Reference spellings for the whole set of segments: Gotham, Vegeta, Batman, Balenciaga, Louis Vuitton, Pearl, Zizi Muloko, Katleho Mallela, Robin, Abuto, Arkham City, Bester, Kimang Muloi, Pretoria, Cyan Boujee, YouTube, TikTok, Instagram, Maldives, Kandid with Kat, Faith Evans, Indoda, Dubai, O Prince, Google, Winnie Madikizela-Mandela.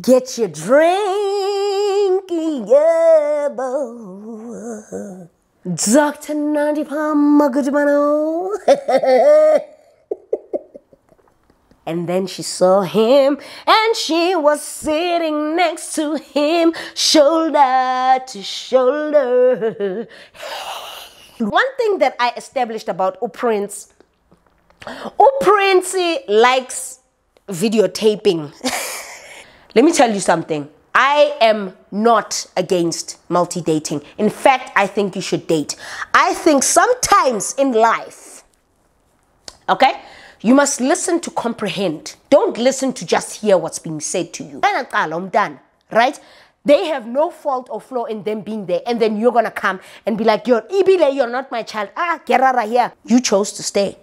Get your drink, yeah, boy. Dr. Nandipha Magudumana. And then she saw him, and she was sitting next to him, shoulder to shoulder. One thing that I established about O Prince, O Prince likes videotaping. Let me tell you something. I am not against multi-dating. In fact, I think you should date. I think sometimes in life, okay, you must listen to comprehend. Don't listen to just hear what's being said to you. Right? They have no fault or flaw in them being there. And then you're going to come and be like, you're not my child. Ah, get out of here. You chose to stay.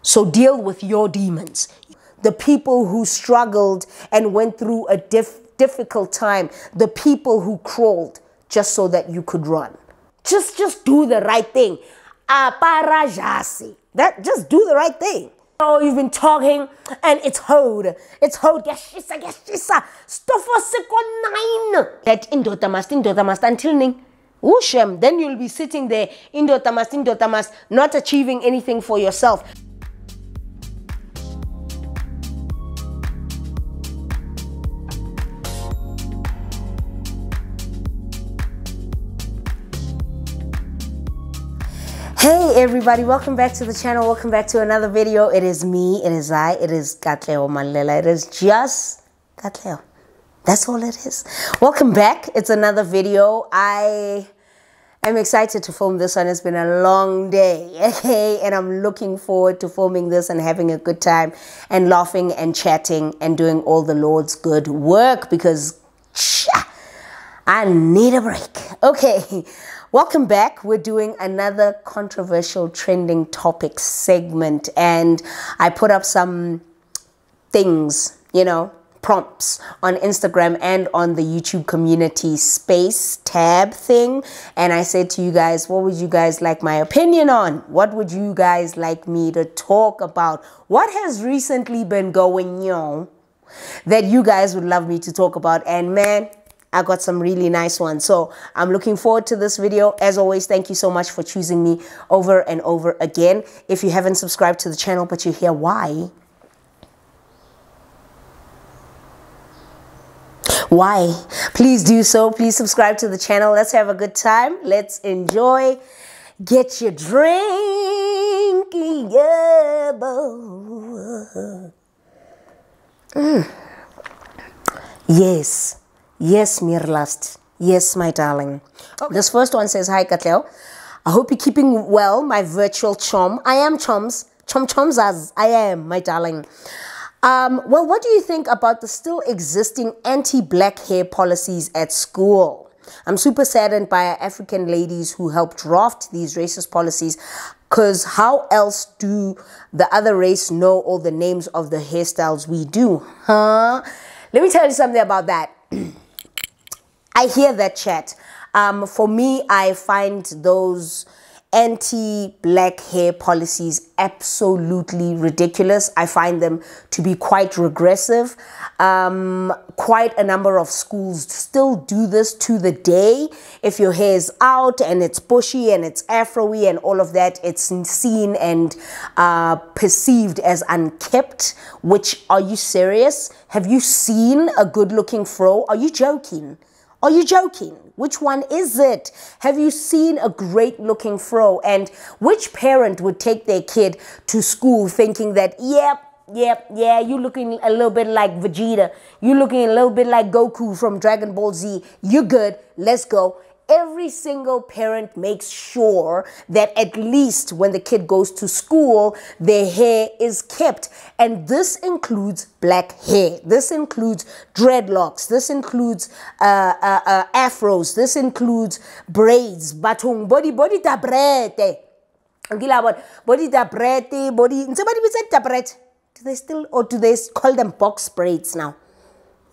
So deal with your demons. The people who struggled and went through a difficult time. The people who crawled just so that you could run. Just do the right thing. Aparajasi. Just do the right thing. Oh, you've been talking and it's hold. It's hold. Yes, shisa. Stofo 9. That indotamas until ning. Ushem. Then you'll be sitting there indotamas, not achieving anything for yourself. Hey everybody, welcome back to the channel, welcome back to another video. It is me, it is I, it is Katleho Mallela, it is just Katleho. That's all it is. Welcome back, it's another video. I am excited to film this one, it's been a long day, okay? And I'm looking forward to filming this and having a good time and laughing and chatting and doing all the Lord's good work because I need a break. Okay. Welcome back. We're doing another controversial trending topic segment, and I put up some things, you know, prompts on Instagram and on the YouTube community space tab thing. And I said to you guys, what would you guys like my opinion on? What would you guys like me to talk about? What has recently been going on that you guys would love me to talk about? And man, I got some really nice ones. So I'm looking forward to this video. As always, thank you so much for choosing me over and over again. If you haven't subscribed to the channel, but you're here, why? Why? Please do so. Please subscribe to the channel. Let's have a good time. Let's enjoy. Get your drink. Yeah, boy. Yes. Yes, mir last. Yes, my darling. Okay. This first one says, hi, Katleho. I hope you're keeping well, my virtual chum. I am chums. Chums as I am, my darling. Well, what do you think about the still existing anti-black hair policies at school? I'm super saddened by African ladies who helped draft these racist policies, because how else do the other race know all the names of the hairstyles we do? Huh? Let me tell you something about that. I hear that chat. For me, I find those anti-black hair policies absolutely ridiculous. I find them to be quite regressive. Quite a number of schools still do this to the day. If your hair is out and it's bushy and it's afro-y and all of that, it's seen and perceived as unkempt, which, are you serious? Have you seen a good-looking fro? Are you joking? Are you joking? Which one is it? Have you seen a great looking fro? And which parent would take their kid to school thinking that, yeah, you're looking a little bit like Vegeta. You're looking a little bit like Goku from Dragon Ball Z. You're good. Let's go. Every single parent makes sure that at least when the kid goes to school, their hair is kept. And this includes black hair. This includes dreadlocks. This includes afros. This includes braids. Batung body tabrete. Body tabrete, body. Somebody said tabrete. Do they still, or do they call them box braids now?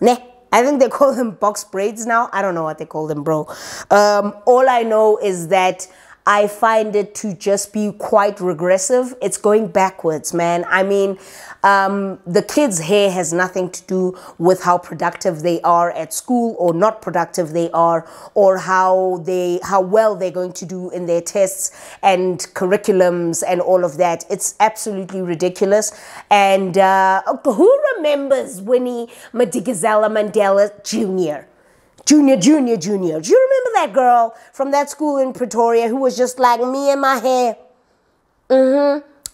Nah. I think they call them box braids now. I don't know what they call them, bro. All I know is that I find it to just be quite regressive. It's going backwards, man. I mean, the kids' hair has nothing to do with how productive they are at school or not productive they are, or how well they're going to do in their tests and curriculums and all of that. It's absolutely ridiculous. And who remembers Winnie Madikizela-Mandela Jr.? Junior. Do you remember that girl from that school in Pretoria who was just like, me and my hair?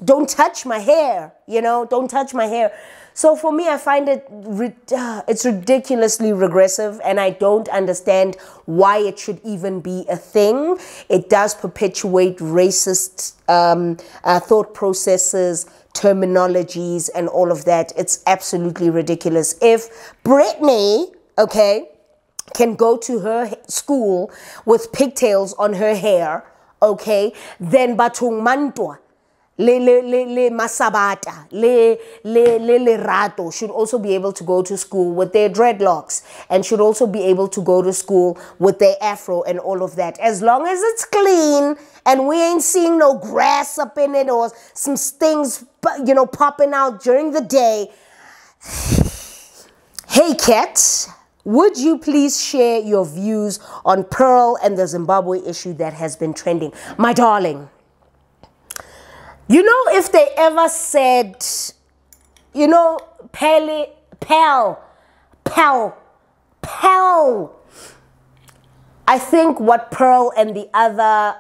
Don't touch my hair, you know, don't touch my hair. So for me, I find it, it's ridiculously regressive, and I don't understand why it should even be a thing. It does perpetuate racist thought processes, terminologies, and all of that. It's absolutely ridiculous. If Britney, okay, can go to her school with pigtails on her hair, okay, then Batung Mantua, le Masabata, le Rato should also be able to go to school with their dreadlocks, and should also be able to go to school with their afro and all of that. As long as it's clean and we ain't seeing no grass up in it or some things, you know, popping out during the day. Hey, cats. Would you please share your views on Pearl and the Zimbabwe issue that has been trending? My darling, you know, if they ever said, you know, Pearl, I think what Pearl and the other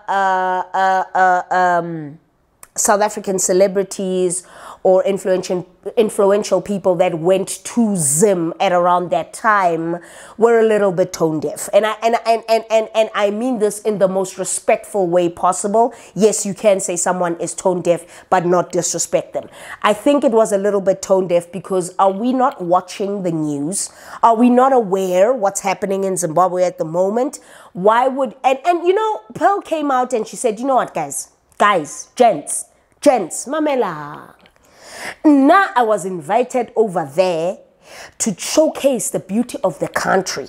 South African celebrities or influential people that went to Zim at around that time were a little bit tone deaf. And I mean this in the most respectful way possible. Yes, you can say someone is tone deaf, but not disrespect them. I think it was a little bit tone deaf because are we not watching the news? Are we not aware what's happening in Zimbabwe at the moment? Why would, and you know, Pearl came out and she said, you know what, gents, mamela. Now I was invited over there to showcase the beauty of the country.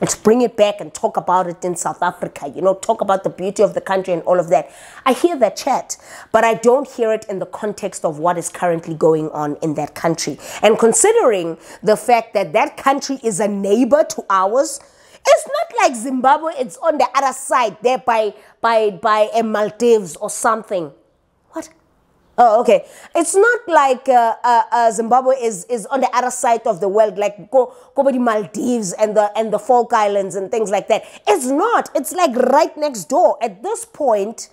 Let's bring it back and talk about it in South Africa, you know, talk about the beauty of the country and all of that. I hear that chat, but I don't hear it in the context of what is currently going on in that country. And considering the fact that that country is a neighbor to ours, it's not like Zimbabwe, it's on the other side there by Maldives or something. What? Oh, okay. It's not like Zimbabwe is on the other side of the world, like go by the Maldives and the Falk Islands and things like that. It's not. It's like right next door. At this point,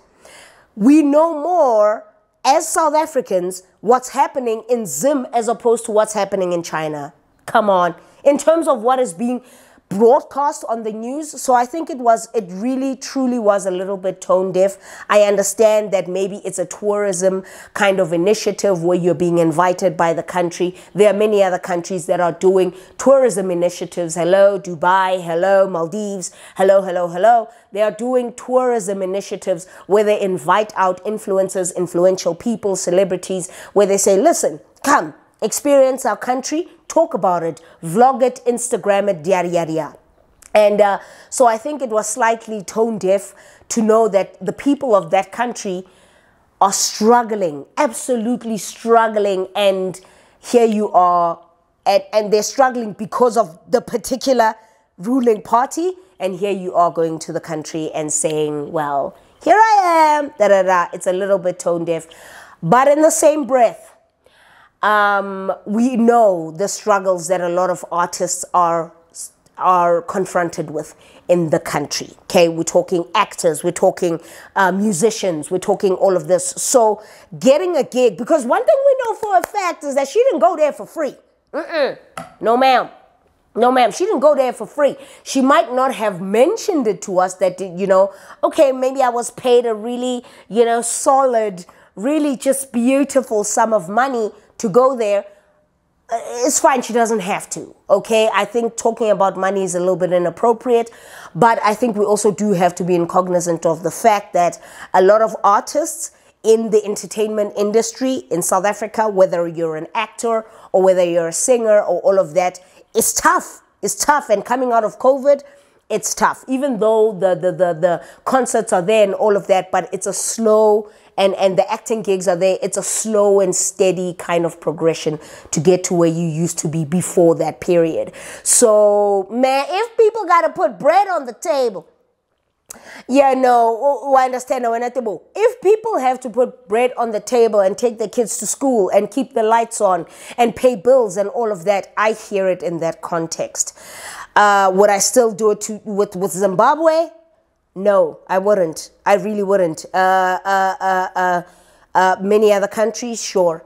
we know more as South Africans what's happening in Zim as opposed to what's happening in China. Come on. In terms of what is being broadcast on the news. So I think it really truly was a little bit tone deaf. I understand that maybe it's a tourism kind of initiative where you're being invited by the country. There are many other countries that are doing tourism initiatives. Hello, Dubai. Hello, Maldives. Hello, hello, hello. They are doing tourism initiatives where they invite out influencers, influential people, celebrities, where they say, listen, come, experience our country, talk about it, vlog it, Instagram it, yada yada. And so I think it was slightly tone deaf to know that the people of that country are struggling, absolutely struggling, and here you are, and they're struggling because of the particular ruling party, and here you are going to the country and saying, well, here I am, da-da-da. It's a little bit tone deaf. But in the same breath, we know the struggles that a lot of artists are confronted with in the country. Okay, we're talking actors, we're talking musicians, we're talking all of this. So getting a gig, because one thing we know for a fact is that she didn't go there for free. No, ma'am. No, ma'am, she didn't go there for free. She might not have mentioned it to us that, you know, okay, maybe I was paid a really, you know, solid, really just beautiful sum of money to go there. It's fine, she doesn't have to, okay? I think talking about money is a little bit inappropriate, but I think we also do have to be cognizant of the fact that a lot of artists in the entertainment industry in South Africa, whether you're an actor or whether you're a singer or all of that, it's tough. It's tough, and coming out of COVID, it's tough, even though the concerts are there and all of that, but it's a slow, and the acting gigs are there, it's a slow and steady kind of progression to get to where you used to be before that period. So, man, if people got to put bread on the table, yeah, no, I understand. If people have to put bread on the table and take their kids to school and keep the lights on and pay bills and all of that, I hear it in that context. Would I still do it with Zimbabwe? No, I wouldn't. I really wouldn't. Many other countries, sure.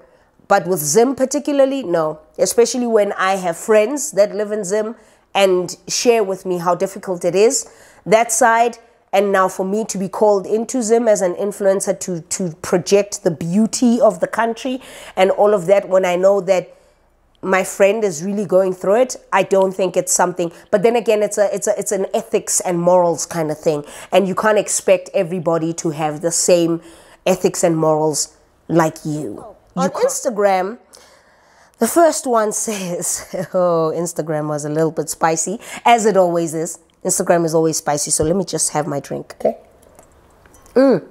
But with Zim particularly, no. Especially when I have friends that live in Zim and share with me how difficult it is, that side. And now for me to be called into Zim as an influencer to project the beauty of the country and all of that, when I know that my friend is really going through it, I don't think it's something. But then again, it's an ethics and morals kind of thing, and you can't expect everybody to have the same ethics and morals like you. On Instagram, the first one says, oh, Instagram was a little bit spicy, as it always is. Instagram is always spicy, so let me just have my drink, okay? Mm.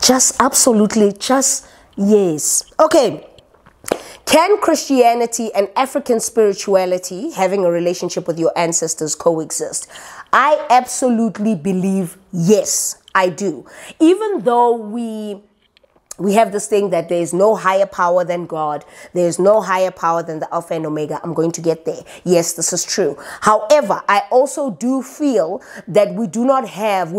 Just absolutely, just yes. Okay. Can Christianity and African spirituality, having a relationship with your ancestors, coexist? I absolutely believe yes, I do. Even though we have this thing that there is no higher power than God. There is no higher power than the Alpha and Omega. I'm going to get there. Yes, this is true. However, I also do feel that we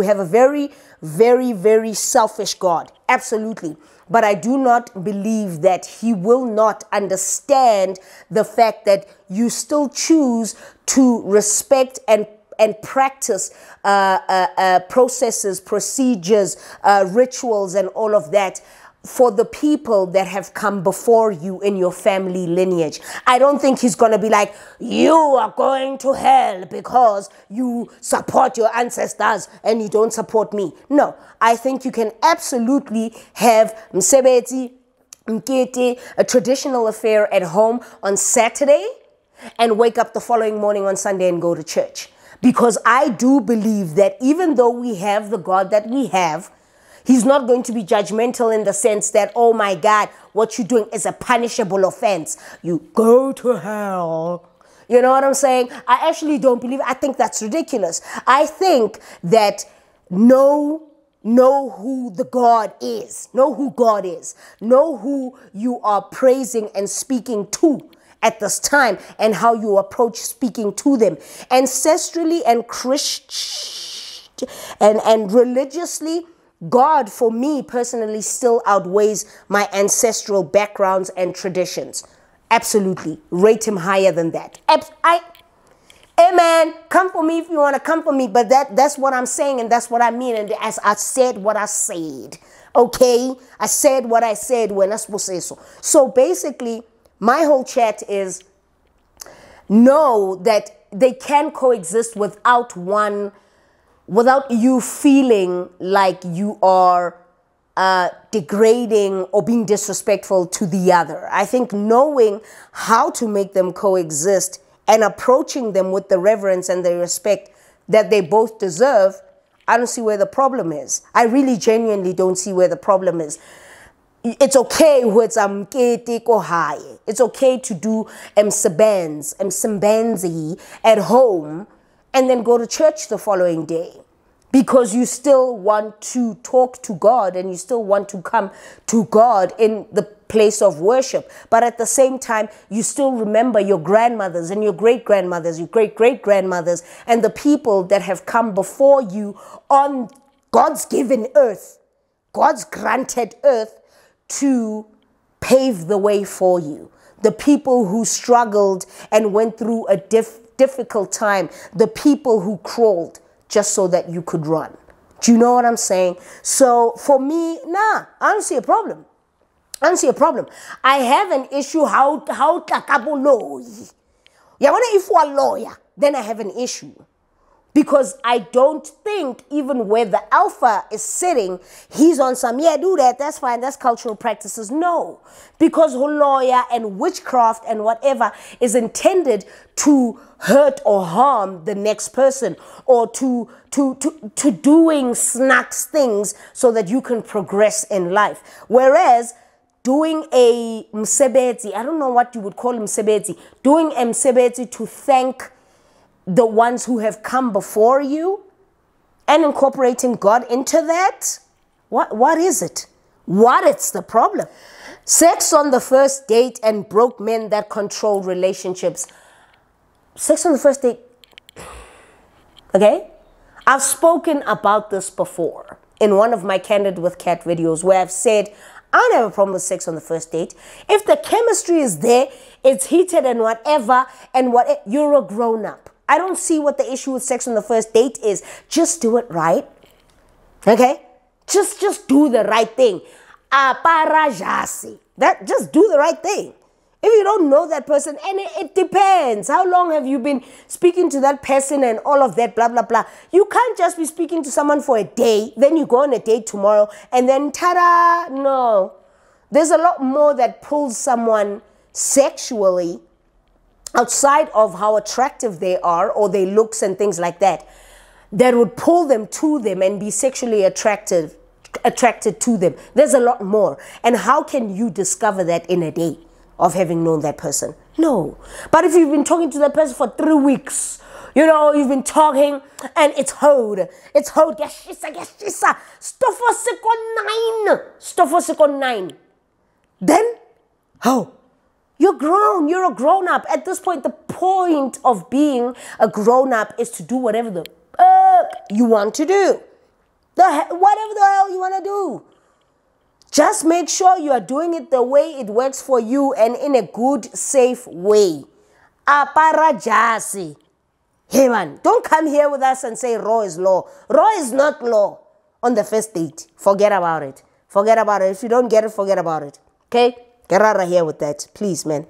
have a very, very, very selfish God. Absolutely. But I do not believe that he will not understand the fact that you still choose to respect and practice processes, procedures, rituals, and all of that for the people that have come before you in your family lineage. I don't think he's going to be like, you are going to hell because you support your ancestors and you don't support me. No, I think you can absolutely have msebetsi, mkete, a traditional affair at home on Saturday and wake up the following morning on Sunday and go to church. Because I do believe that even though we have the God that we have, he's not going to be judgmental in the sense that, oh my God, what you're doing is a punishable offense. You go to hell. You know what I'm saying? I actually don't believe it. I think that's ridiculous. I think that know who the God is. Know who God is. Know who you are praising and speaking to at this time, and how you approach speaking to them. Ancestrally and religiously, God for me personally still outweighs my ancestral backgrounds and traditions. Absolutely. Rate him higher than that. Hey man, come for me if you want to come for me, but that's what I'm saying, and that's what I mean, and as I said what I said. Okay? I said what I said when I was saying so. So basically, my whole chat is know that they can coexist without you feeling like you are degrading or being disrespectful to the other. I think knowing how to make them coexist and approaching them with the reverence and the respect that they both deserve, I don't see where the problem is. I really genuinely don't see where the problem is. It's okay to do msebenzi at home and then go to church the following day, because you still want to talk to God and you still want to come to God in the place of worship. But at the same time, you still remember your grandmothers and your great-grandmothers, your great-great-grandmothers, and the people that have come before you on God's given earth, God's granted earth, to pave the way for you. The people who struggled and went through a difficult time. The people who crawled just so that you could run. Do you know what I'm saying? So for me, nah, I don't see a problem. I don't see a problem. I have an issue how takaboloyi. Yeah, when if you are a lawyer, then I have an issue. Because I don't think even where the alpha is sitting, he's on some, yeah, do that, that's fine, that's cultural practices. No, because Holoya and witchcraft and whatever is intended to hurt or harm the next person, or to doing snacks things so that you can progress in life. Whereas doing a msebezi, I don't know what you would call msebezi, doing a msebezi to thank the ones who have come before you and incorporating God into that, what is it? What is the problem? Sex on the first date and broke men that control relationships. Sex on the first date, okay? I've spoken about this before in one of my Candid with Kat videos where I've said, I don't have a problem with sex on the first date. If the chemistry is there, it's heated and whatever, and what, you're a grown-up. I don't see what the issue with sex on the first date is. Just do it right, okay? Just do the right thing. Aparajasi. Just do the right thing. If you don't know that person, and it depends. How long have you been speaking to that person and all of that, blah, blah, blah. You can't just be speaking to someone for a day, then you go on a date tomorrow, and then ta-da, no. There's a lot more that pulls someone sexually outside of how attractive they are or their looks and things like that, that would pull them to them and be sexually attracted to them. There's a lot more. And how can you discover that in a day of having known that person? No. But if you've been talking to that person for 3 weeks, you know, you've been talking and it's hoed, yes, stofosiko nine. Then, how? You're grown. You're a grown-up. At this point, the point of being a grown-up is to do whatever the you want to do. Whatever the hell you want to do. Just make sure you are doing it the way it works for you and in a good, safe way. Aparajasi. Hey, man, don't come here with us and say raw is law. Raw is not law on the first date. Forget about it. Forget about it. If you don't get it, forget about it. Okay? Get out of here with that, please, man.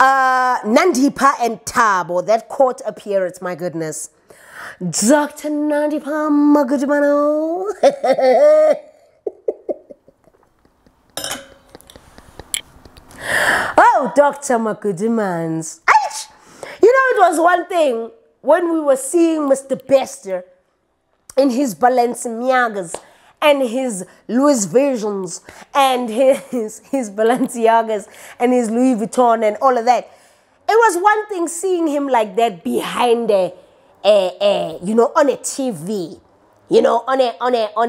Nandipha and Thabo, that court appearance, my goodness. Dr. Nandipha Magudumana. Oh, Dr. Magudumans. You know, it was one thing when we were seeing Mr. Bester in his Balenciagas and his Louis Versions and his Balenciagas and his Louis Vuitton and all of that. It was one thing seeing him like that behind a you know, on a TV, you know, on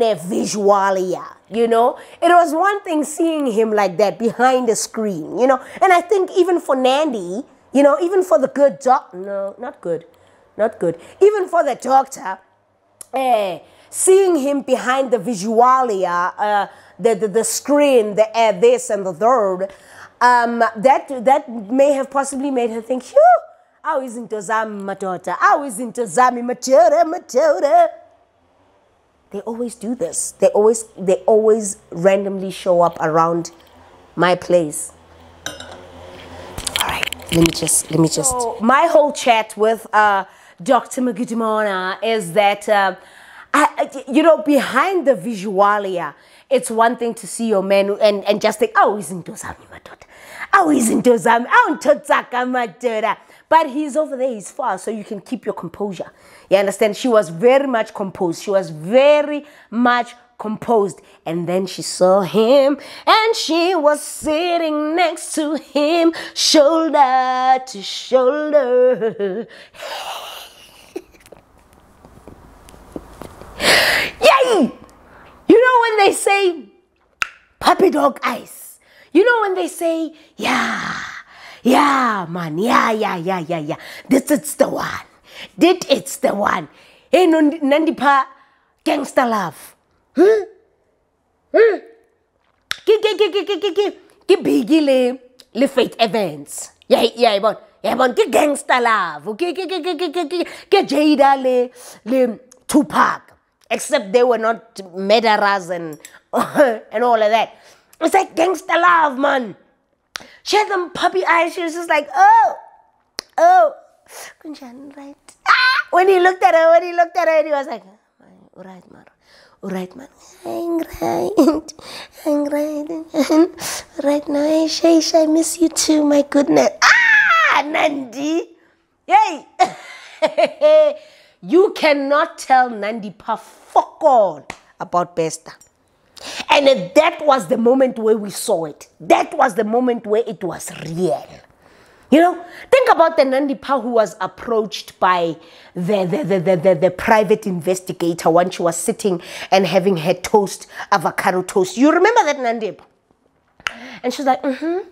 a visualia, you know. It was one thing seeing him like that behind the screen, you know. And I think even for Nandi, you know, even for the good doctor, no, not good, not good. Even for the doctor, seeing him behind the visualia, the screen, the this and the third, that may have possibly made her think, "Phew, I was into Zami, my daughter. I was into Zami, Matilda." They always do this. They always randomly show up around my place. All right, let me just. So my whole chat with Dr. Magudumana is that. You know, behind the visualia, it's one thing to see your man and just think, oh, he's in Dozami, my daughter. Oh, he's in Dozami. Oh, in Totsaka, my daughter. But he's over there, he's far, so you can keep your composure. You understand? She was very much composed. She was very much composed. And then she saw him, and she was sitting next to him, shoulder to shoulder. Yay! You know when they say puppy dog eyes, you know when they say, yeah, man, yeah. This it's the one. It's the one. Hey, Nandipha, gangster love. Huh? Huh? Biggie le Faith Evans. Yeah, but gangster love. Okay, Jada le Tupac. Except they were not murderers and all of that. It's like gangster love, man. She had them puppy eyes. She was just like, oh, right. Ah! When he looked at her, he was like, all right, man. I'm right. Right now, I miss you too, my goodness. Ah, Nandi. Yay. You cannot tell Nandipha fuck all about Bester. And that was the moment where we saw it. That was the moment where it was real. You know, think about the Nandipha who was approached by the private investigator when she was sitting and having her toast, avocado toast. You remember that Nandipha? And she's like, mm-hmm.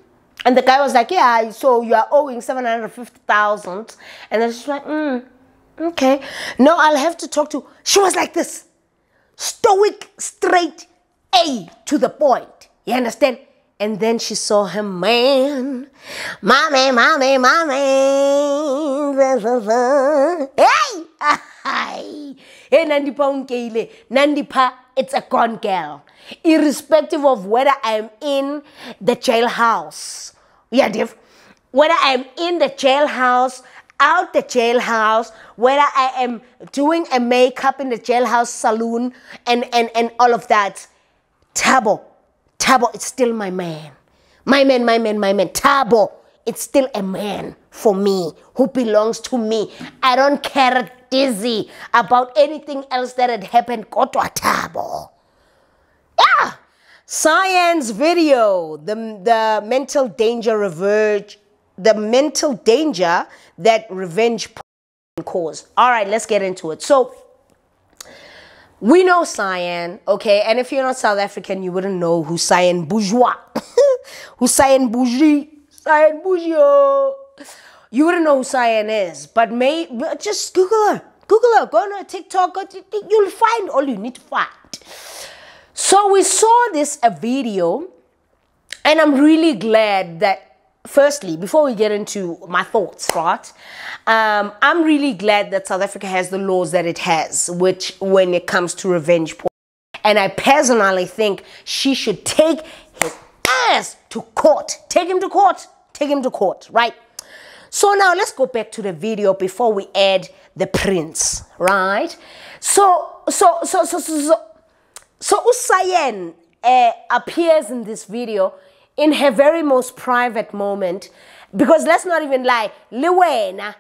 And the guy was like, yeah, so you are owing 750,000. And then she's like, okay. No, I'll have to talk to... She was like this. Stoic, straight, A to the point. You understand? And then she saw her man. Mommy. Hey! Hey, Nandipha, it's a con girl. Irrespective of whether I'm in the jailhouse. Yeah, Div. Whether I'm in the jailhouse, out the jailhouse, whether I am doing a makeup in the jailhouse saloon and all of that. Thabo, it's still my man. My man. Thabo, it's still a man for me who belongs to me. I don't care dizzy about anything else that had happened. Go to a Thabo. Yeah. Cyan's video, the mental danger revenge, the mental danger that revenge cause. All right, let's get into it. So we know Cyan, okay? And if you're not South African, you wouldn't know who Cyan Boujee. Who Cyan Boujee. Cyan Boujee. You wouldn't know who Cyan is. But just Google her. Google her. Go on her TikTok. You'll find all you need to find. So we saw this video. And I'm really glad that, firstly, before we get into my thoughts, right? I'm really glad that South Africa has the laws that it has, which when it comes to revenge porn. And I personally think she should take his ass to court. Take him to court, right? So now let's go back to the video before we add the prince, right? So Cyan appears in this video in her very most private moment, because let's not even lie, Lewena,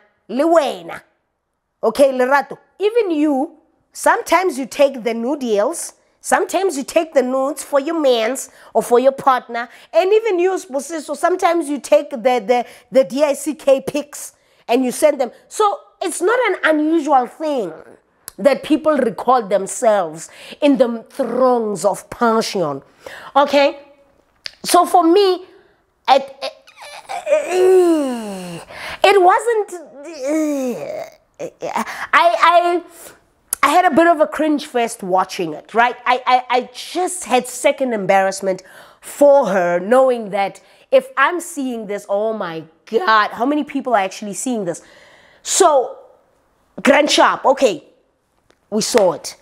okay, Lerato, even you, sometimes you take the new deals, sometimes you take the nudes for your mans or for your partner, and even you, so sometimes you take the DICK pics and you send them. So it's not an unusual thing that people recall themselves in the throngs of passion, okay? So for me, it wasn't, I had a bit of a cringe first watching it, right? I just had second embarrassment for her, knowing that if I'm seeing this, oh my God, how many people are actually seeing this? So, Grand Sharp, okay, we saw it.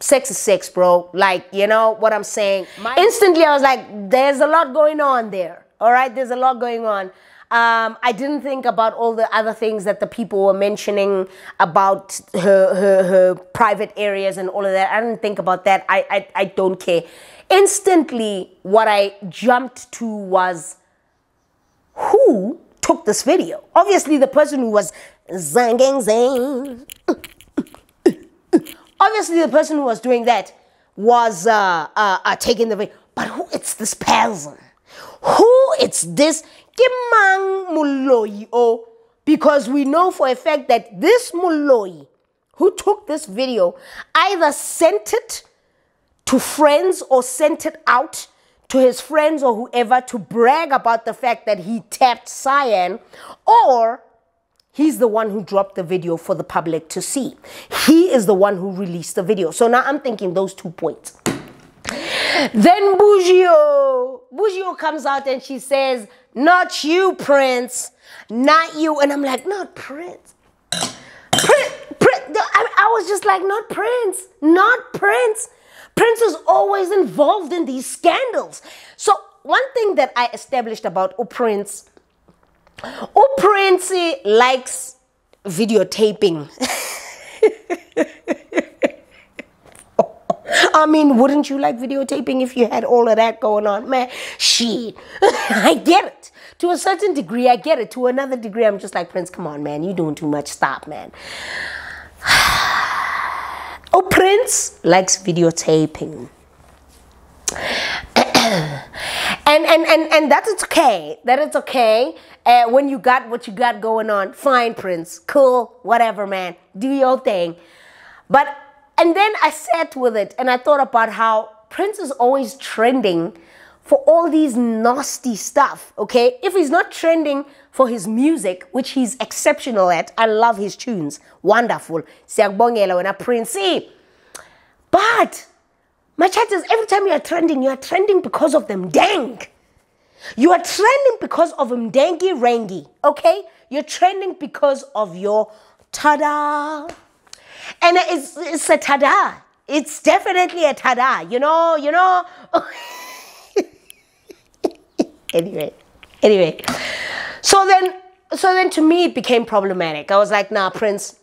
Sex is sex, bro. Like, you know what I'm saying? Instantly, I was like, there's a lot going on there. All right? There's a lot going on. I didn't think about all the other things that the people were mentioning about her private areas and all of that. I didn't think about that. I don't care. Instantly, what I jumped to was, who took this video? Obviously, the person who was doing that was taking the video. But who is this person? Who is this? Kimang Muloi? Oh, because we know for a fact that this Muloi who took this video either sent it to friends or sent it out to his friends or whoever to brag about the fact that he tapped Cyan, or he's the one who dropped the video for the public to see. He is the one who released the video. So now I'm thinking those 2 points. Then Boujee comes out and she says, not you, Prince, not you. And I'm like, not Prince. I was just like, not Prince. Prince is always involved in these scandals. So one thing that I established about O Prince, likes videotaping. I mean, wouldn't you like videotaping if you had all of that going on? Man, shit. I get it. To a certain degree, I get it. To another degree, I'm just like, Prince, come on, man. You're doing too much. Stop, man. Oh, Prince likes videotaping. And that's okay. That it's okay. When you got what you got going on, fine, Prince. Cool. Whatever, man. Do your thing. But... and then I sat with it and I thought about how Prince is always trending for all these nasty stuff, okay? If he's not trending for his music, which he's exceptional at, I love his tunes, wonderful. Siyakubongela wena Prince. But my chat is, every time you are trending because of them dang. You are trending because of mdengi rengi, okay? You're trending because of your ta-da. And it's a tada. It's definitely a tada. You know. Anyway. So then to me it became problematic. I was like, nah, Prince,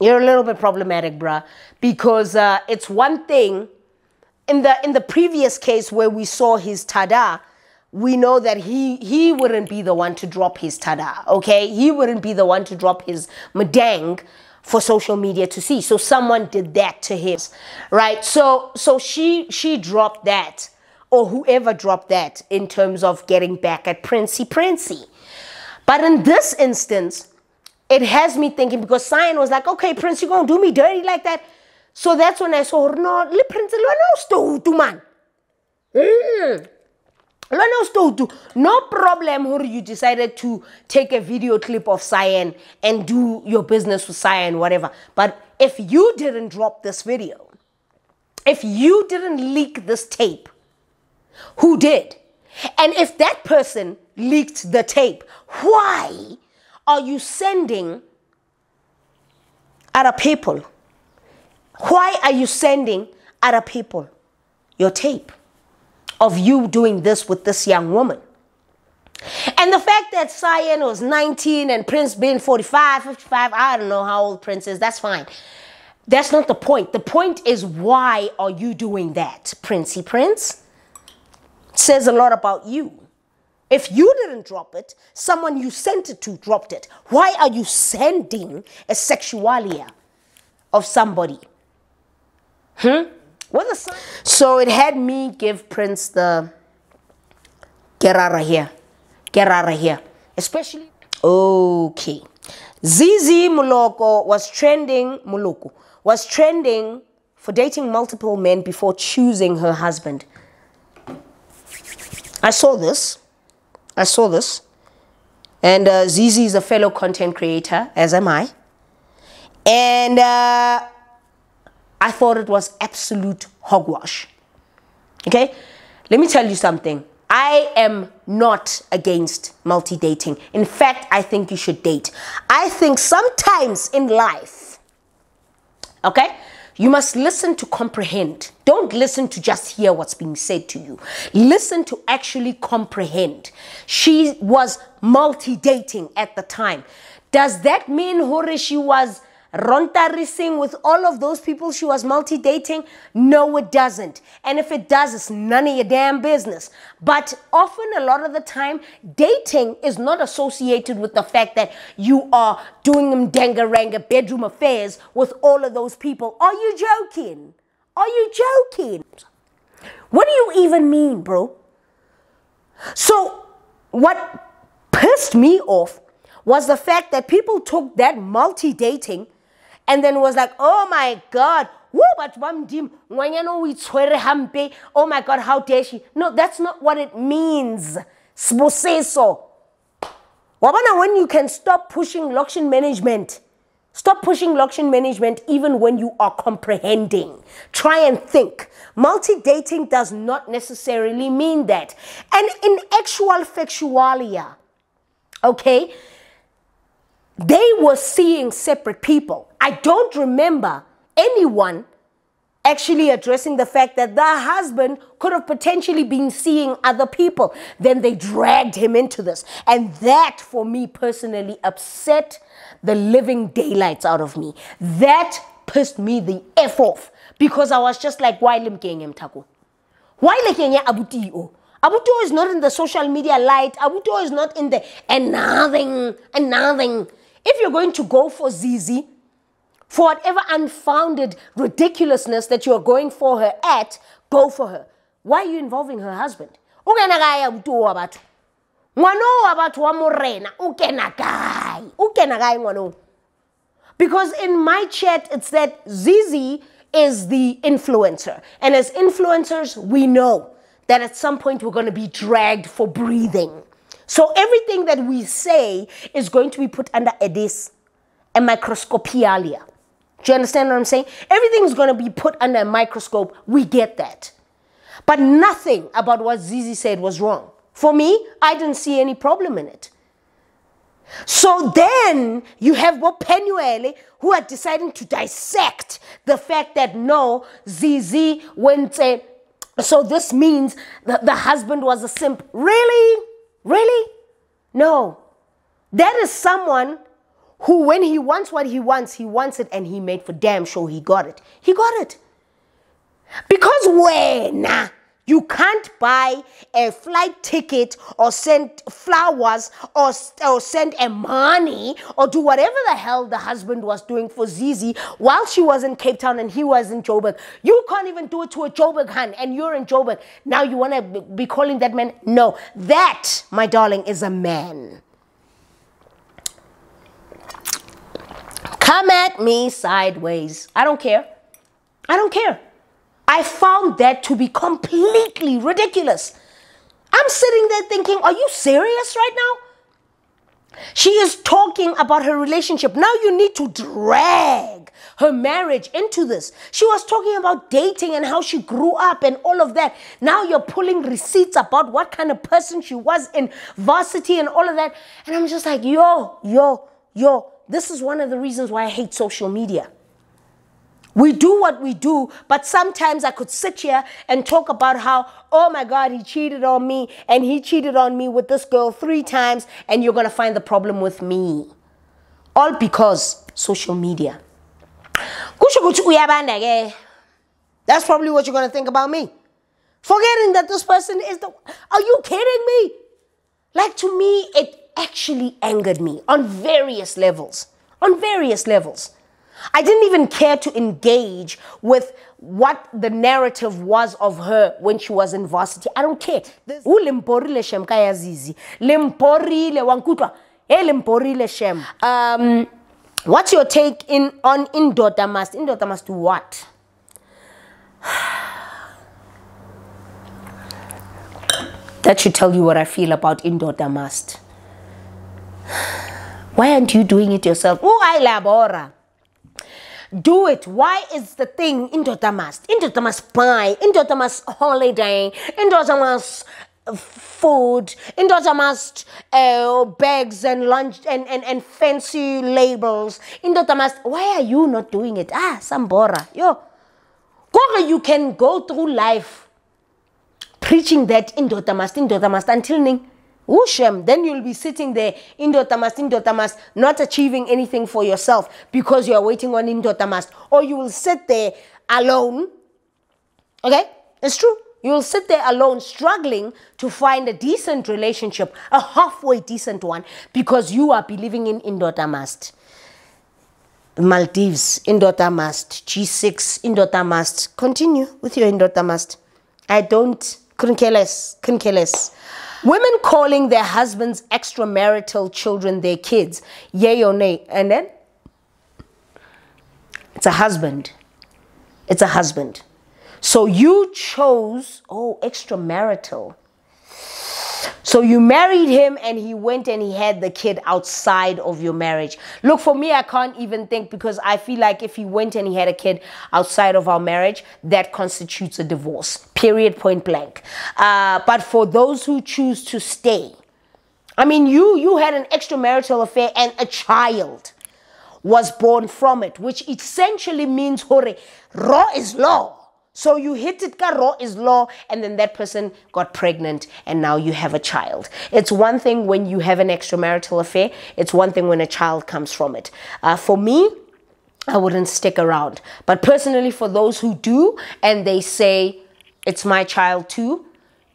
you're a little bit problematic, bruh. Because it's one thing, in the previous case where we saw his tada, we know that he wouldn't be the one to drop his tada, okay? He wouldn't be the one to drop his madang for social media to see. So someone did that to him, right? So she dropped that, or whoever dropped that, in terms of getting back at Princey. But in this instance, it has me thinking, because Cyan was like, okay, Prince, you're gonna do me dirty like that. So that's when I saw her, no, le Prince, lo no man. No problem you decided to take a video clip of Cyan and do your business with Cyan, whatever. But if you didn't drop this video, if you didn't leak this tape, who did? And if that person leaked the tape, why are you sending other people? Why are you sending other people your tape of you doing this with this young woman? And the fact that Cyan was 19 and Prince being 45, 55, I don't know how old Prince is, that's fine. That's not the point. The point is, why are you doing that, Princey Prince? It says a lot about you. If you didn't drop it, someone you sent it to dropped it. Why are you sending a sexualia of somebody? So it had me give Prince the get out of here, especially. Okay, Zizi Muloko was trending for dating multiple men before choosing her husband. I saw this, and Zizi is a fellow content creator, as am I, and I thought it was absolute hogwash. Okay? Let me tell you something. I am not against multi-dating. In fact, I think you should date. I think sometimes in life, okay, you must listen to comprehend. Don't listen to just hear what's being said to you. Listen to actually comprehend. She was multi-dating at the time. Does that mean Hore, she was rontarising with all of those people she was multi-dating? No, it doesn't. And if it does, it's none of your damn business. But often, a lot of the time, dating is not associated with the fact that you are doing them dangaranga bedroom affairs with all of those people. Are you joking? Are you joking? What do you even mean, bro? So what pissed me off was the fact that people took that multi-dating and then was like, oh my God, woo, but oh my God, how dare she? No, that's not what it means. When you can stop pushing location management, even when you are comprehending. Try and think. Multi-dating does not necessarily mean that. And in actual factualia, okay, they were seeing separate people. I don't remember anyone actually addressing the fact that the husband could have potentially been seeing other people. Then they dragged him into this. And that, for me personally, upset the living daylights out of me. That pissed me the F off. Because I was just like, why limkenya mthako? Why limkenya Abuto? Abuto is not in the social media light. Abuto is not in the and nothing. If you're going to go for Zizi, for whatever unfounded ridiculousness that you're going for her at, go for her. Why are you involving her husband? Because in my chat, it's that Zizi is the influencer. And as influencers, we know that at some point we're going to be dragged for breathing. So everything that we say is going to be put under a microscopialia. Do you understand what I'm saying? Everything's going to be put under a microscope. We get that. But nothing about what Zizi said was wrong. For me, I didn't see any problem in it. So then you have Bopenuele who are deciding to dissect the fact that no, Zizi went, so this means that the husband was a simp. Really? Really? No. That is someone who, when he wants what he wants it, and he made for damn sure he got it. He got it. Because when you can't buy a flight ticket or send flowers or send a money or do whatever the hell the husband was doing for Zizi while she was in Cape Town and he was in Joburg. You can't even do it to a Joburg hun and you're in Joburg. Now you want to be calling that man? No. That, my darling, is a man. Come at me sideways. I don't care. I don't care. I found that to be completely ridiculous. I'm sitting there thinking, are you serious right now? She is talking about her relationship. Now you need to drag her marriage into this. She was talking about dating and how she grew up and all of that. Now you're pulling receipts about what kind of person she was in varsity and all of that. And I'm just like, yo. This is one of the reasons why I hate social media. We do what we do, but sometimes I could sit here and talk about how, oh my God, he cheated on me, and he cheated on me with this girl 3 times, and you're going to find the problem with me. All because social media. That's probably what you're going to think about me. Forgetting that this person is the... Are you kidding me? Like, to me, it... actually angered me on various levels. On various levels. I didn't even care to engage with what the narrative was of her when she was in varsity. I don't care. What's your take on Indoda Must? Indoda Must do what? That should tell you what I feel about Indoda Must. Why aren't you doing it yourself? Do it. Why is the thing Indoda Must? Indoda Must buy. Indoda Must holiday. Indoda Must food. Indoda Must bags and lunch and fancy labels. Indoda Must. Why are you not doing it? Ah, Sambora. Yo. You can go through life preaching that Indoda Must until ning. Then you'll be sitting there, Indoda Must, not achieving anything for yourself because you're waiting on Indoda Must. Or you will sit there alone, okay? It's true. You will sit there alone struggling to find a decent relationship, a halfway decent one, because you are believing in Indoda Must. Maldives, Indoda Must, G6, Indoda Must. Continue with your Indoda Must. Couldn't care less, couldn't care less. Women calling their husbands extramarital children their kids. Yay or nay? And then? It's a husband. It's a husband. So you chose, oh, extramarital. So you married him and he went and he had the kid outside of your marriage. Look, for me, I can't even think because I feel like if he went and he had a kid outside of our marriage, that constitutes a divorce. Period, point blank. But for those who choose to stay, I mean, you had an extramarital affair and a child. was born from it, which essentially means hore, raw is law. So you hit it, raw is law, and then that person got pregnant and now you have a child. It's one thing when you have an extramarital affair. It's one thing when a child comes from it. For me, I wouldn't stick around. But personally, for those who do and they say, it's my child too,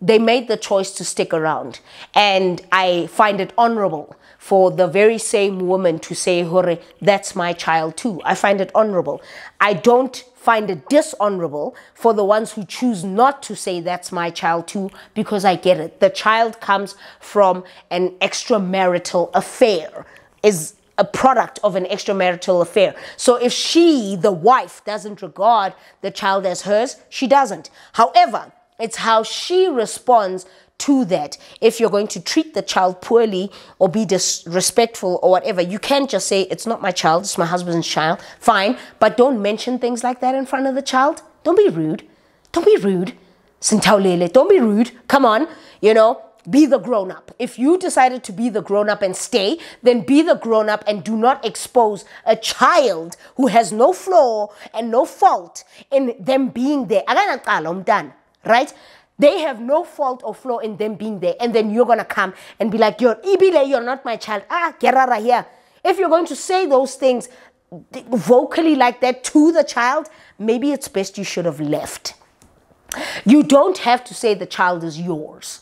they made the choice to stick around. And I find it honorable for the very same woman to say, hore, that's my child too. I find it honorable. I don't find it dishonorable for the ones who choose not to say that's my child too, because I get it. The child comes from an extramarital affair, is a product of an extramarital affair. So if she, the wife, doesn't regard the child as hers, she doesn't. However, it's how she responds to that. If you're going to treat the child poorly or be disrespectful or whatever, you can't just say, it's not my child, it's my husband's child. Fine, but don't mention things like that in front of the child. Don't be rude. Don't be rude. Sintawlele, don't be rude. Come on, you know, be the grown-up. If you decided to be the grown-up and stay, then be the grown-up and do not expose a child who has no flaw and no fault in them being there. Right? They have no fault or flaw in them being there. And then you're going to come and be like, you're not my child. Ah, get out of here. If you're going to say those things vocally like that to the child, maybe it's best you should have left. You don't have to say the child is yours.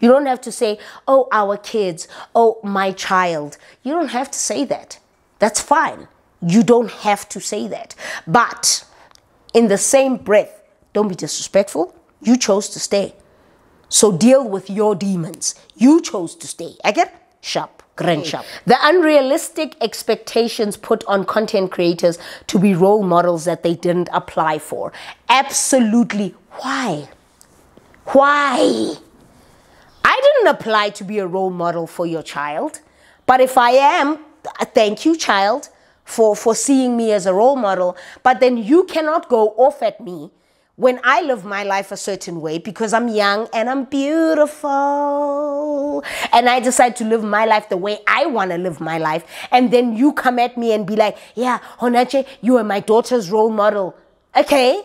You don't have to say, oh, our kids, oh, my child. You don't have to say that. That's fine. You don't have to say that. But in the same breath, don't be disrespectful. You chose to stay. So deal with your demons. You chose to stay. I get sharp, grand sharp. The unrealistic expectations put on content creators to be role models that they didn't apply for. Absolutely. Why? Why? I didn't apply to be a role model for your child. But if I am, thank you, child, for seeing me as a role model. But then you cannot go off at me when I live my life a certain way, because I'm young and I'm beautiful and I decide to live my life the way I want to live my life, and then you come at me and be like, yeah, Honache, you are my daughter's role model. Okay,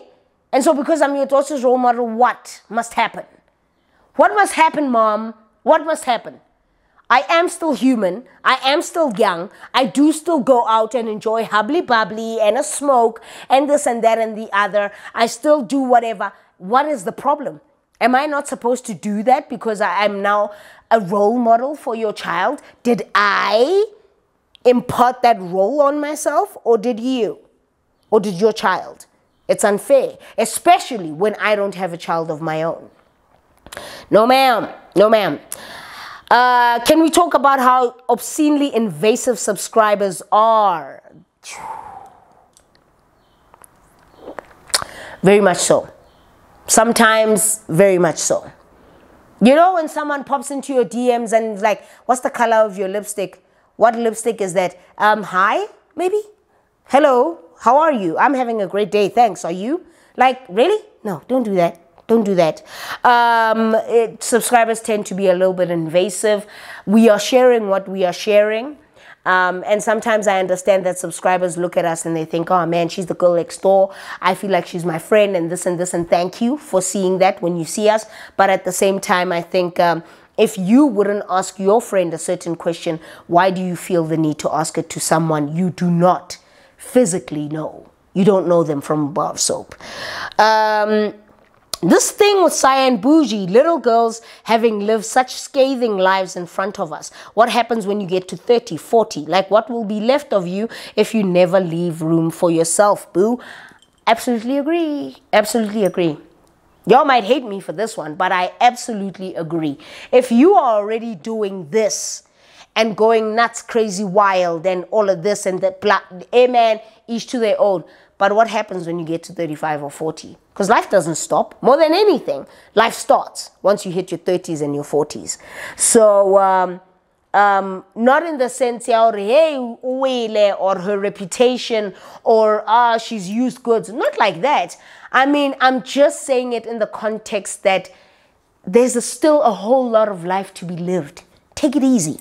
and so because I'm your daughter's role model, what must happen? What must happen, mom? What must happen? I am still human. I am still young. I do still go out and enjoy hubbly bubbly and a smoke and this and that and the other. I still do whatever. What is the problem? Am I not supposed to do that because I am now a role model for your child? Did I impart that role on myself, or did you? Or did your child? It's unfair, especially when I don't have a child of my own. No, ma'am. No, ma'am. Can we talk about how obscenely invasive subscribers are? Very much so. Sometimes, very much so. You know, when someone pops into your DMs and is like, what's the color of your lipstick? What lipstick is that? Hi, maybe? Hello, how are you? I'm having a great day, thanks. Are you? Like, really? No, don't do that. Don't do that. Subscribers tend to be a little bit invasive. We are sharing what we are sharing. And sometimes I understand that subscribers look at us and they think, oh man, she's the girl next door. I feel like she's my friend and this and this, and thank you for seeing that when you see us. But at the same time, I think if you wouldn't ask your friend a certain question, why do you feel the need to ask it to someone you do not physically know? You don't know them from a bar of soap. This thing with Cyan Boujee, little girls having lived such scathing lives in front of us. What happens when you get to 30, 40? Like, what will be left of you if you never leave room for yourself, boo? Absolutely agree. Absolutely agree. Y'all might hate me for this one, but I absolutely agree. If you are already doing this and going nuts, crazy, wild, and all of this and that, amen, each to their own. But what happens when you get to 35 or 40? Because life doesn't stop. More than anything, life starts once you hit your 30s and your 40s. So, not in the sense, hey, or her reputation, or ah, she's used goods. Not like that. I mean, I'm just saying it in the context that there's still a whole lot of life to be lived. Take it easy.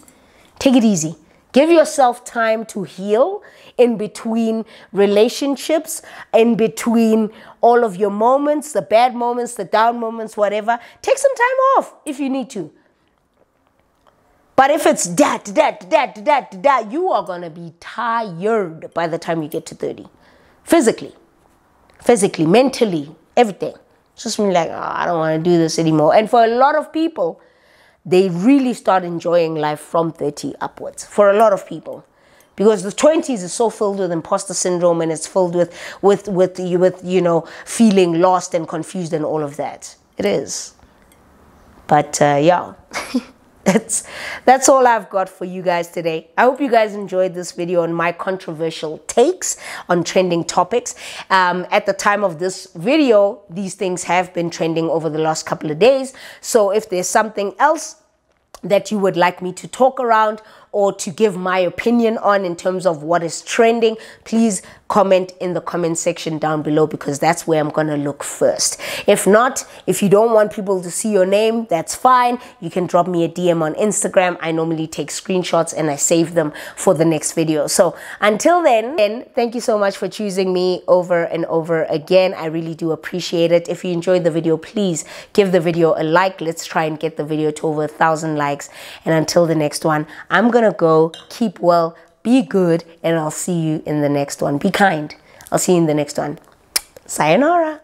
Take it easy. Give yourself time to heal in between relationships, in between all of your moments, the bad moments, the down moments, whatever. Take some time off if you need to. But if it's that, you are going to be tired by the time you get to 30. Physically, mentally, everything. Just me like, oh, I don't want to do this anymore. And for a lot of people, they really start enjoying life from 30 upwards, for a lot of people. Because the 20s is so filled with imposter syndrome, and it's filled with you know, feeling lost and confused and all of that. It is. But yeah, that's all I've got for you guys today. I hope you guys enjoyed this video on my controversial takes on trending topics. At the time of this video, these things have been trending over the last couple of days. So if there's something else that you would like me to talk around or to give my opinion on in terms of what is trending, please comment in the comment section down below, because that's where I'm going to look first. If not, if you don't want people to see your name, that's fine. You can drop me a DM on Instagram. I normally take screenshots and I save them for the next video. So until then, thank you so much for choosing me over and over again. I really do appreciate it. If you enjoyed the video, please give the video a like. Let's try and get the video to over 1,000 likes. And until the next one, I'm going to go. Keep well, be good, and I'll see you in the next one. Be kind. I'll see you in the next one. Sayonara.